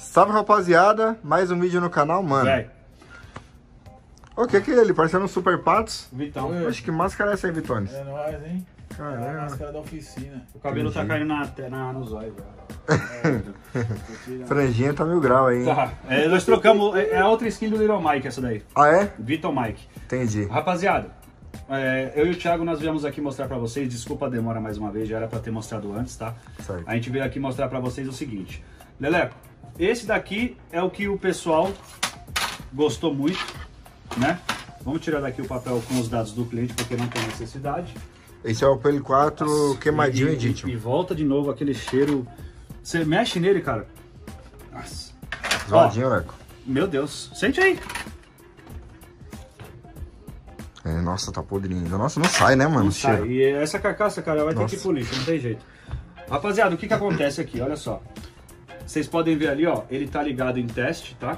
Salve, rapaziada, mais um vídeo no canal, mano. Véio. O que é ele? Parecendo um Super Patos? Vitão. Acho que máscara é essa aí, Vitones? É nóis, hein? Caramba. É a máscara da oficina. O cabelo Franginha. Tá caindo nos olhos, velho. É, franjinha tá 1000 graus aí, hein? Tá. É, nós trocamos, é a outra skin do Little Mike essa daí. Ah, é? Vitor Mike. Entendi. Rapaziada. É, eu e o Thiago, nós viemos aqui mostrar pra vocês, desculpa a demora mais uma vez, já era pra ter mostrado antes, tá? Certo. A gente veio aqui mostrar pra vocês o seguinte. Leleco, esse daqui é o que o pessoal gostou muito, né? Vamos tirar daqui o papel com os dados do cliente, porque não tem necessidade. Esse é o Play 4 queimadinho Edition. E volta de novo aquele cheiro. Você mexe nele, cara. Nossa. Zoadinho, Leco. Meu Deus. Sente aí. Nossa, tá podrinho. Nossa, não sai, né, mano? Não sai. E essa carcaça, cara, vai ter que ir pro lixo, não tem jeito. Rapaziada, o que que acontece aqui? Olha só. Vocês podem ver ali, ó, ele tá ligado em teste, tá?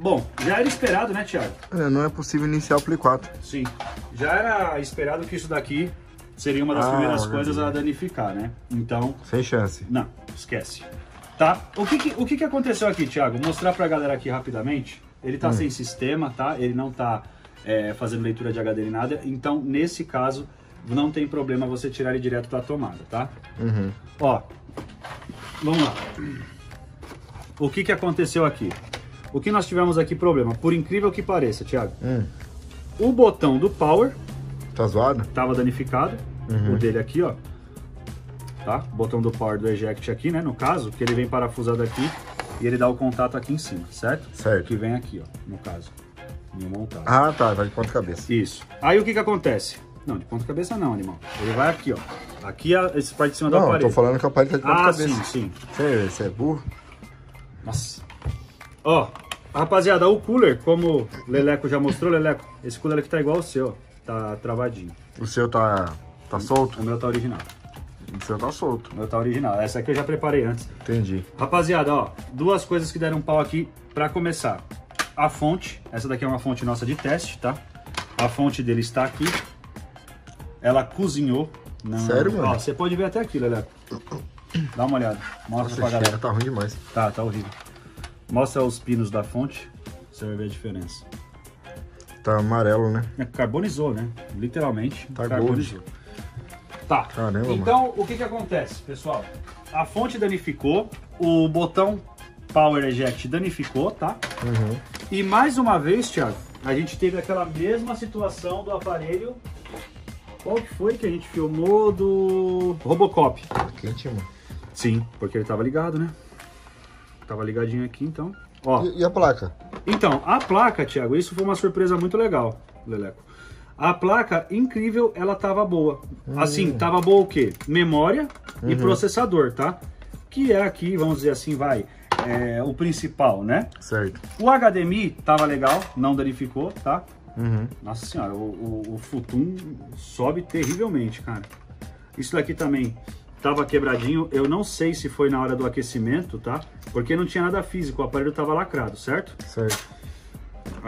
Bom, já era esperado, né, Thiago? Não é possível iniciar o Play 4. Sim. Já era esperado que isso daqui seria uma das primeiras coisas a danificar, né? Então... Sem chance. Não, esquece. Tá? O que que aconteceu aqui, Thiago? Vou mostrar pra galera aqui rapidamente. Ele tá sem sistema, tá? Ele não tá... fazendo leitura de HD nem nada, então nesse caso não tem problema você tirar ele direto da tomada, tá? Uhum. Ó, vamos lá. O que que aconteceu aqui? O que nós tivemos aqui problema, por incrível que pareça, Thiago. O botão do power... Tá zoado? Tava danificado, o dele aqui, ó. Tá? Botão do power do eject aqui, né, no caso, que ele vem parafusado aqui e ele dá o contato aqui em cima, certo? Certo. Que vem aqui, ó, no caso. Ah, tá, vai de ponta cabeça. Isso. Aí o que que acontece? Não, de ponta cabeça não, animal. Ele vai aqui, ó. Aqui, esse parte de cima da parede. Não, tô falando que a parede tá de ponta cabeça. Ah, sim, sim. Você é burro? Nossa. Ó, rapaziada, o cooler, como o Leleco já mostrou, Leleco, esse cooler aqui tá igual ao seu, tá travadinho. O seu tá solto? O meu tá original. O seu tá solto. O meu tá original. Essa aqui eu já preparei antes. Entendi. Rapaziada, ó, duas coisas que deram pau aqui pra começar. A fonte, essa daqui é uma fonte nossa de teste, tá? A fonte dele está aqui. Ela cozinhou. Não... Sério, mano? Ó, você pode ver até aqui, Leleco. Dá uma olhada. Mostra pra galera. Tá ruim demais. Tá horrível. Mostra os pinos da fonte, você vai ver a diferença. Tá amarelo, né? Carbonizou, né? Literalmente, tá carbonizou. Gold. Tá. Caramba, então, mano. O que que acontece, pessoal? A fonte danificou, o botão power eject danificou, tá? Uhum. E mais uma vez, Thiago, a gente teve aquela mesma situação do aparelho. Qual que foi que a gente filmou do Robocop? Tá quente, mano. Sim, porque ele tava ligado, né? Tava ligadinho aqui, então. Ó. E a placa? Então, a placa, Thiago, isso foi uma surpresa muito legal, Leleco. A placa, incrível, ela tava boa. Assim, tava boa o quê? Memória e processador, tá? Que é aqui, vamos dizer assim, vai... o principal, né? Certo. O HDMI tava legal, não danificou, tá? Nossa senhora, o futum sobe terrivelmente, cara. Isso daqui também tava quebradinho. Eu não sei se foi na hora do aquecimento, tá? Porque não tinha nada físico, o aparelho tava lacrado, certo? Certo.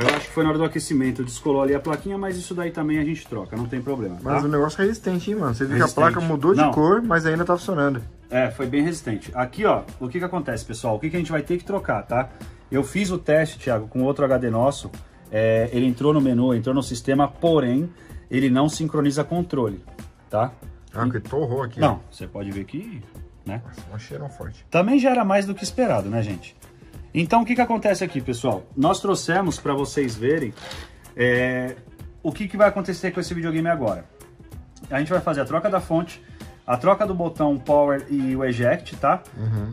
Eu acho que foi na hora do aquecimento, descolou ali a plaquinha, mas isso daí também a gente troca, não tem problema. Tá? Mas o negócio é resistente, hein, mano? Você vê que a placa mudou de cor, mas ainda tá funcionando. É, foi bem resistente. Aqui, ó, o que que acontece, pessoal? O que que a gente vai ter que trocar, tá? Eu fiz o teste, Thiago, com outro HD nosso. Ele entrou no menu, entrou no sistema, porém, ele não sincroniza controle, tá? Ah, porque torrou aqui. Não, você pode ver que, né? Um cheirão forte. Também já era mais do que esperado, né, gente? Então, o que que acontece aqui, pessoal? Nós trouxemos para vocês verem o que que vai acontecer com esse videogame agora. A gente vai fazer a troca da fonte, a troca do botão Power e o Eject, tá?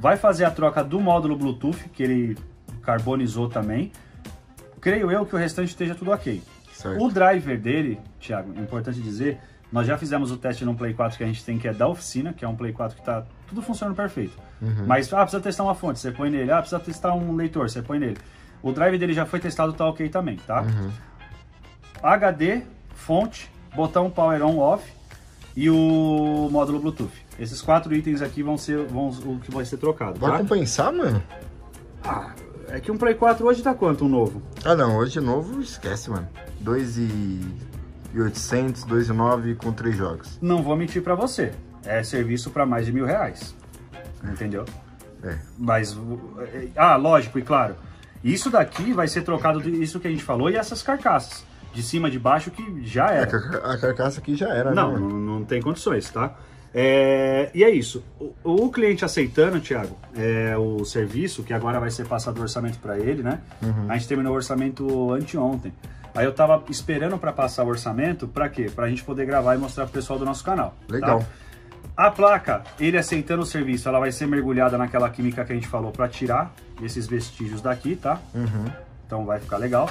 Vai fazer a troca do módulo Bluetooth, que ele carbonizou também. Creio eu que o restante esteja tudo ok. Certo. O driver dele, Thiago, é importante dizer, nós já fizemos o teste no Play 4 que a gente tem, que é da oficina, que é um Play 4 que tá tudo funcionando perfeito. Mas, precisa testar uma fonte, você põe nele. Precisa testar um leitor, você põe nele. O drive dele já foi testado, tá ok também, tá? HD, fonte, botão power on, off e o módulo Bluetooth. Esses 4 itens aqui vão ser o que vai ser trocado. Vai compensar, mano? Ah, é que um Play 4 hoje tá quanto, um novo? Ah, não, hoje novo, esquece, mano. 2.800, 2.900 com 3 jogos. Não vou mentir pra você, é serviço pra mais de R$1.000. Entendeu? É. Mas, lógico e claro, isso daqui vai ser trocado, isso que a gente falou, e essas carcaças, de cima, de baixo, que já era. A carcaça aqui já era, não, né? Não tem condições, tá? E é isso. O cliente aceitando, Thiago, o serviço, que agora vai ser passado o orçamento para ele, né? Uhum. A gente terminou o orçamento anteontem. Aí eu tava esperando para passar o orçamento, para quê? Pra gente poder gravar e mostrar pro pessoal do nosso canal. Legal. Tá? A placa, ele aceitando o serviço, ela vai ser mergulhada naquela química que a gente falou para tirar esses vestígios daqui, tá? Uhum. Então vai ficar legal.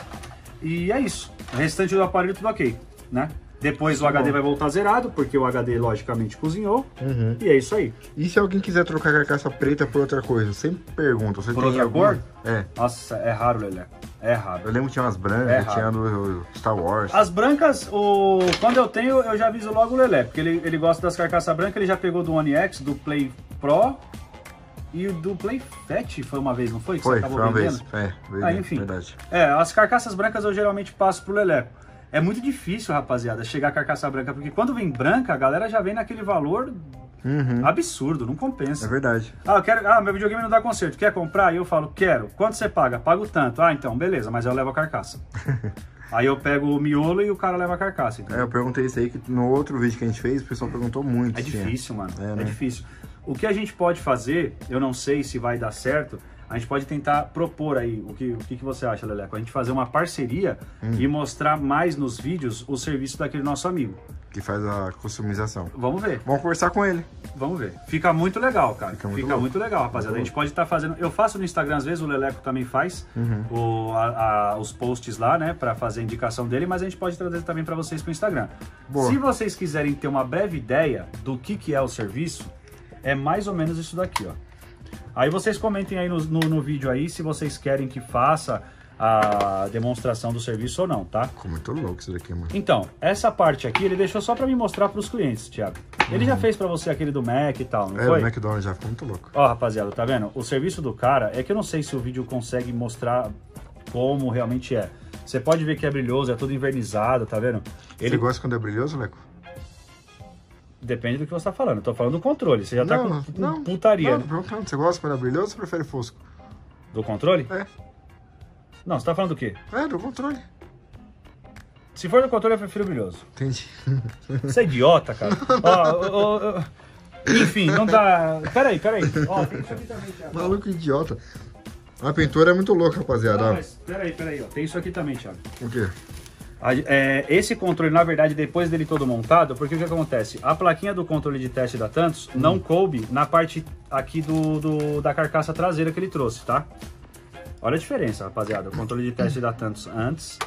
E é isso. O restante do aparelho tudo ok, né? Depois o HD vai voltar zerado, porque o HD logicamente cozinhou. Uhum. E é isso aí. E se alguém quiser trocar a carcaça preta por outra coisa? Sempre pergunta. Você por outra cor? É. Nossa, é raro, Leleco. É raro. Eu lembro que tinha umas brancas, tinha no Star Wars. As brancas, quando eu tenho, eu já aviso logo o Leleco, porque ele gosta das carcaças brancas, ele já pegou do One X, do Play Pro e do Play Fat, foi uma vez, não foi? Que foi, você acabou foi uma vendendo? Vez. Enfim. Verdade. As carcaças brancas eu geralmente passo pro Leleco. É muito difícil, rapaziada, chegar a carcaça branca, porque quando vem branca, a galera já vem naquele valor absurdo, não compensa. É verdade. Meu videogame não dá conserto, quer comprar? E eu falo, quero. Quanto você paga? Pago tanto. Ah, então, beleza, mas eu levo a carcaça. Aí eu pego o miolo e o cara leva a carcaça. Então. Eu perguntei isso aí que no outro vídeo que a gente fez, o pessoal perguntou muito. É difícil, mano, é difícil. O que a gente pode fazer, eu não sei se vai dar certo, a gente pode tentar propor aí, o que você acha, Leleco? A gente fazer uma parceria e mostrar mais nos vídeos o serviço daquele nosso amigo. Que faz a customização. Vamos ver. Vamos conversar com ele. Vamos ver. Fica muito legal, cara. Fica muito legal, rapaziada. Muito a gente pode estar fazendo... Eu faço no Instagram às vezes, o Leleco também faz os posts lá, né? Pra fazer a indicação dele, mas a gente pode trazer também pra vocês pro Instagram. Boa. Se vocês quiserem ter uma breve ideia do que é o serviço, é mais ou menos isso daqui, ó. Aí vocês comentem aí no vídeo aí se vocês querem que faça a demonstração do serviço ou não, tá? Ficou muito louco isso daqui, mano. Então, essa parte aqui ele deixou só pra me mostrar pros clientes, Thiago. Ele já fez pra você aquele do Mac e tal, não foi? É, o McDonald's já ficou muito louco. Ó, rapaziada, tá vendo? O serviço do cara é que eu não sei se o vídeo consegue mostrar como realmente é. Você pode ver que é brilhoso, é tudo envernizado, tá vendo? Você gosta quando é brilhoso, Leco? Depende do que você tá falando. Eu tô falando do controle. Você já tá com putaria. Não, você gosta quando é brilhoso ou você prefere fosco? Do controle? É. Não, você tá falando do quê? Do controle. Se for do controle, eu prefiro brilhoso. Entendi. Você é idiota, cara. Enfim, não dá... Peraí. Tem isso aqui também, Thiago. Maluco idiota. A pintura é muito louca, rapaziada. Não, mas peraí. Tem isso aqui também, Thiago. O quê? Esse controle, na verdade, depois dele todo montado, porque o que acontece? A plaquinha do controle de teste da Tantus não coube na parte aqui da carcaça traseira que ele trouxe, tá? Olha a diferença, rapaziada. O controle de teste da Tantus antes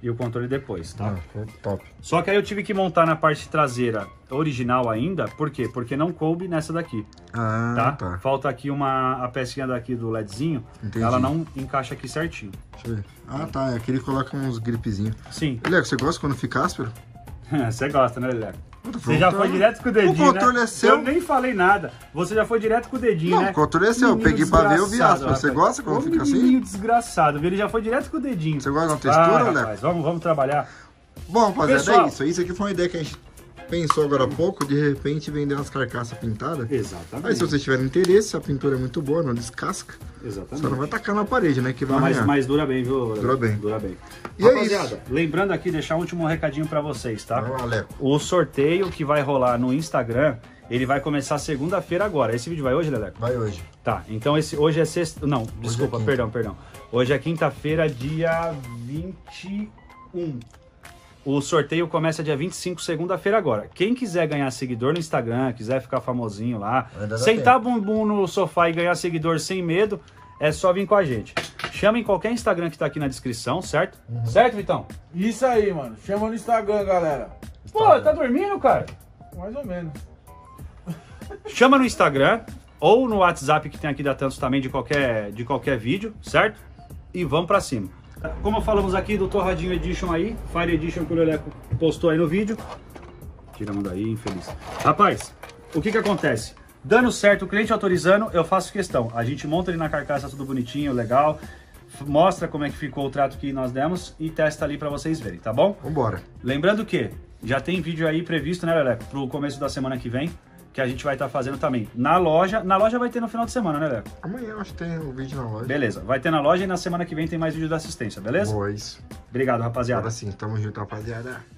e o controle depois, tá? Top. Só que aí eu tive que montar na parte traseira original ainda, por quê? Porque não coube nessa daqui, tá? Falta aqui a pecinha daqui do LEDzinho, entendi. Ela não encaixa aqui certinho. Deixa eu ver. É aquele que coloca uns gripezinhos. Sim. Leleco, você gosta quando fica áspero? Você gosta, né, Leleco? Você já foi direto com o dedinho, o controle, né? É seu. Eu nem falei nada. Você já foi direto com o dedinho, né? O controle é seu. Eu peguei pra ver, eu vi áspero. Você gosta quando fica assim? Desgraçado. Ele já foi direto com o dedinho. Você gosta da textura, Leleco? Vamos trabalhar. Bom, rapaziada, pessoal, é isso. Isso aqui foi uma ideia que a gente pensou agora há pouco, de repente vender umas carcaças pintadas. Exatamente. Aí se vocês tiverem interesse, a pintura é muito boa, não descasca. Exatamente. Só não vai tacar na parede, né? Que vai arranhar. Mas dura bem, viu? Dura bem. E rapaziada, é isso. Lembrando aqui, deixar um último recadinho pra vocês, tá? O sorteio que vai rolar no Instagram, ele vai começar segunda-feira agora. Esse vídeo vai hoje, Leleco? Vai hoje. Tá, então hoje é sexta... Não, desculpa, é perdão. Hoje é quinta-feira, dia 21. O sorteio começa dia 25, segunda-feira agora. Quem quiser ganhar seguidor no Instagram, quiser ficar famosinho lá, sentar bumbum no sofá e ganhar seguidor sem medo, é só vir com a gente. Chama em qualquer Instagram que tá aqui na descrição, certo? Uhum. Certo, Vitão? Isso aí, mano. Chama no Instagram, galera. Pô, tá dormindo, cara? Mais ou menos. Chama no Instagram ou no WhatsApp que tem aqui da Tantus também, de qualquer vídeo, certo? E vamos pra cima. Como falamos aqui do Torradinho Edition aí, Fire Edition que o Leleco postou aí no vídeo. Tiramos daí, infeliz. Rapaz, o que acontece? Dando certo, o cliente autorizando, eu faço questão. A gente monta ele na carcaça tudo bonitinho, legal. Mostra como é que ficou o trato que nós demos e testa ali pra vocês verem, tá bom? Vambora. Lembrando que já tem vídeo aí previsto, né, Leleco? Pro começo da semana que vem. que a gente vai estar fazendo também na loja. Na loja vai ter no final de semana, né, Leco? Amanhã eu acho que tem o vídeo na loja. Beleza, vai ter na loja e na semana que vem tem mais vídeo da assistência, beleza? Pois. Obrigado, rapaziada. Agora sim, tamo junto, rapaziada.